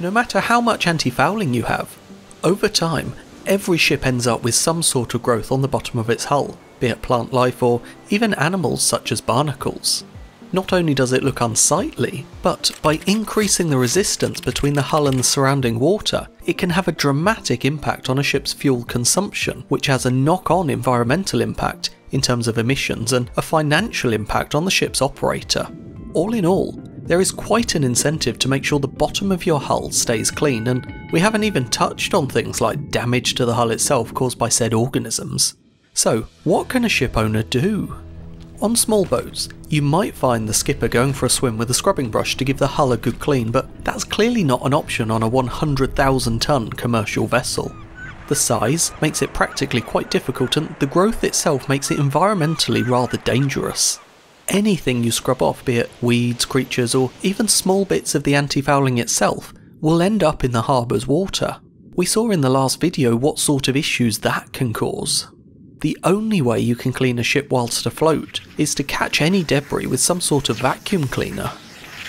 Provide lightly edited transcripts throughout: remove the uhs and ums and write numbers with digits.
No matter how much anti-fouling you have, over time, every ship ends up with some sort of growth on the bottom of its hull, be it plant life or even animals such as barnacles. Not only does it look unsightly, but by increasing the resistance between the hull and the surrounding water, it can have a dramatic impact on a ship's fuel consumption, which has a knock-on environmental impact in terms of emissions and a financial impact on the ship's operator. All in all, there is quite an incentive to make sure the bottom of your hull stays clean, and we haven't even touched on things like damage to the hull itself caused by said organisms. So, what can a ship owner do? On small boats, you might find the skipper going for a swim with a scrubbing brush to give the hull a good clean, but that's clearly not an option on a 100,000 ton commercial vessel. The size makes it practically quite difficult, and the growth itself makes it environmentally rather dangerous. Anything you scrub off, be it weeds, creatures, or even small bits of the anti-fouling itself, will end up in the harbour's water. We saw in the last video what sort of issues that can cause. The only way you can clean a ship whilst afloat is to catch any debris with some sort of vacuum cleaner.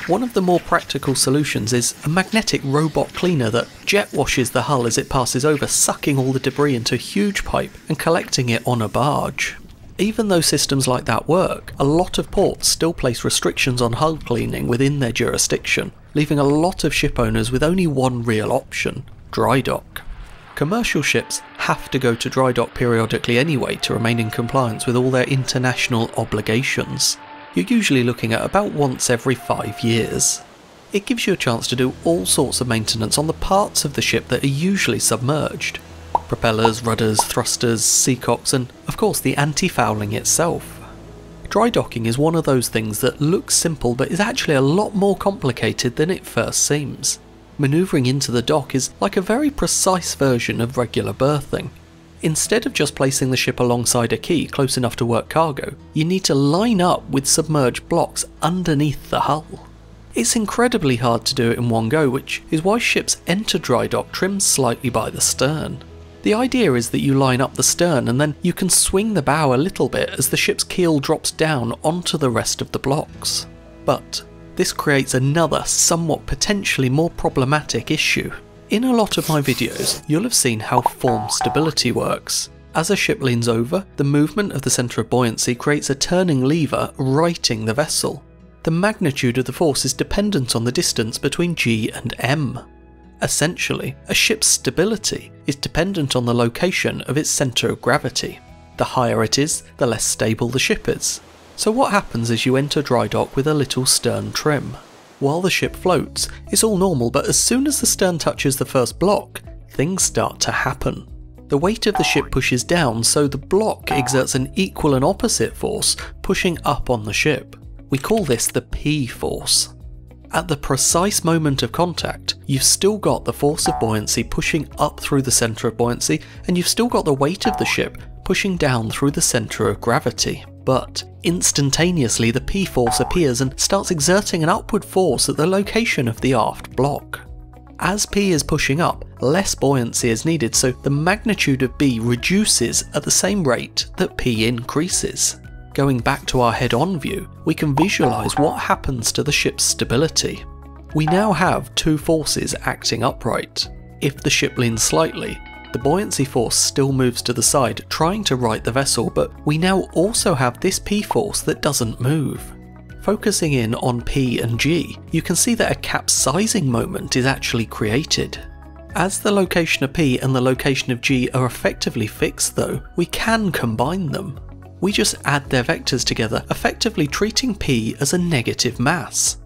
One of the more practical solutions is a magnetic robot cleaner that jet washes the hull as it passes over, sucking all the debris into a huge pipe and collecting it on a barge. Even though systems like that work, a lot of ports still place restrictions on hull cleaning within their jurisdiction, leaving a lot of ship owners with only one real option: dry dock. Commercial ships have to go to dry dock periodically anyway to remain in compliance with all their international obligations. You're usually looking at about once every 5 years. It gives you a chance to do all sorts of maintenance on the parts of the ship that are usually submerged: propellers, rudders, thrusters, seacocks, and of course the anti-fouling itself. Dry docking is one of those things that looks simple but is actually a lot more complicated than it first seems. Manoeuvring into the dock is like a very precise version of regular berthing. Instead of just placing the ship alongside a quay close enough to work cargo, you need to line up with submerged blocks underneath the hull. It's incredibly hard to do it in one go, which is why ships enter dry dock trimmed slightly by the stern. The idea is that you line up the stern and then you can swing the bow a little bit as the ship's keel drops down onto the rest of the blocks. But this creates another, somewhat potentially more problematic issue. In a lot of my videos, you'll have seen how form stability works. As a ship leans over, the movement of the centre of buoyancy creates a turning lever righting the vessel. The magnitude of the force is dependent on the distance between G and M. Essentially, a ship's stability is dependent on the location of its centre of gravity. The higher it is, the less stable the ship is. So what happens is you enter dry dock with a little stern trim. While the ship floats, it's all normal, but as soon as the stern touches the first block, things start to happen. The weight of the ship pushes down, so the block exerts an equal and opposite force, pushing up on the ship. We call this the P force. At the precise moment of contact, you've still got the force of buoyancy pushing up through the centre of buoyancy, and you've still got the weight of the ship pushing down through the centre of gravity. But instantaneously, the P force appears and starts exerting an upward force at the location of the aft block. As P is pushing up, less buoyancy is needed, so the magnitude of B reduces at the same rate that P increases. Going back to our head-on view, we can visualise what happens to the ship's stability. We now have two forces acting upright. If the ship leans slightly, the buoyancy force still moves to the side, trying to right the vessel, but we now also have this P force that doesn't move. Focusing in on P and G, you can see that a capsizing moment is actually created. As the location of P and the location of G are effectively fixed though, we can combine them. We just add their vectors together, effectively treating P as a negative mass.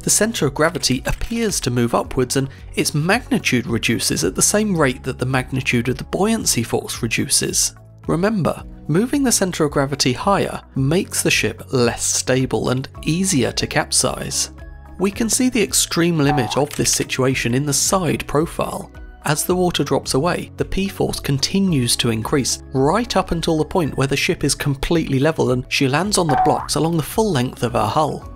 The centre of gravity appears to move upwards and its magnitude reduces at the same rate that the magnitude of the buoyancy force reduces. Remember, moving the centre of gravity higher makes the ship less stable and easier to capsize. We can see the extreme limit of this situation in the side profile. As the water drops away, the P-force continues to increase right up until the point where the ship is completely level and she lands on the blocks along the full length of her hull.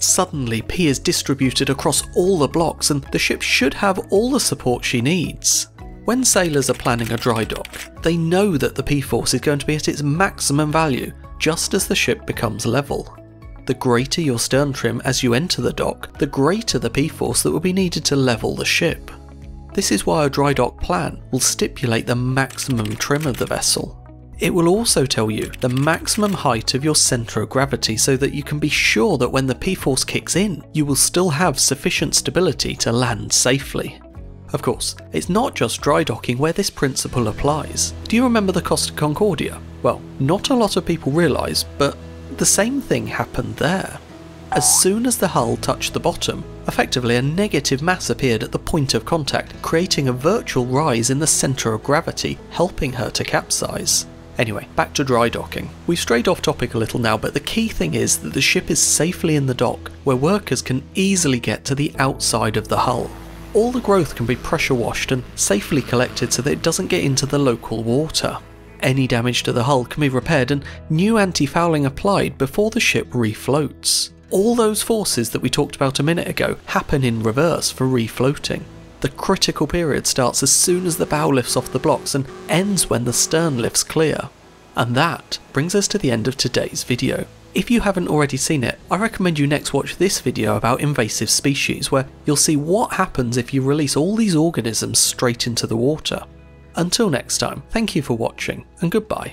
Suddenly, P is distributed across all the blocks and the ship should have all the support she needs. When sailors are planning a dry dock, they know that the P-force is going to be at its maximum value just as the ship becomes level. The greater your stern trim as you enter the dock, the greater the P-force that will be needed to level the ship. This is why a dry dock plan will stipulate the maximum trim of the vessel. It will also tell you the maximum height of your centre of gravity so that you can be sure that when the P-force kicks in, you will still have sufficient stability to land safely. Of course, it's not just dry docking where this principle applies. Do you remember the Costa Concordia? Well, not a lot of people realise, but the same thing happened there. As soon as the hull touched the bottom, effectively a negative mass appeared at the point of contact, creating a virtual rise in the centre of gravity, helping her to capsize. Anyway, back to dry docking. We've strayed off topic a little now, but the key thing is that the ship is safely in the dock, where workers can easily get to the outside of the hull. All the growth can be pressure washed and safely collected so that it doesn't get into the local water. Any damage to the hull can be repaired and new anti-fouling applied before the ship refloats. All those forces that we talked about a minute ago happen in reverse for refloating. The critical period starts as soon as the bow lifts off the blocks and ends when the stern lifts clear. And that brings us to the end of today's video. If you haven't already seen it, I recommend you next watch this video about invasive species, where you'll see what happens if you release all these organisms straight into the water. Until next time, thank you for watching and goodbye.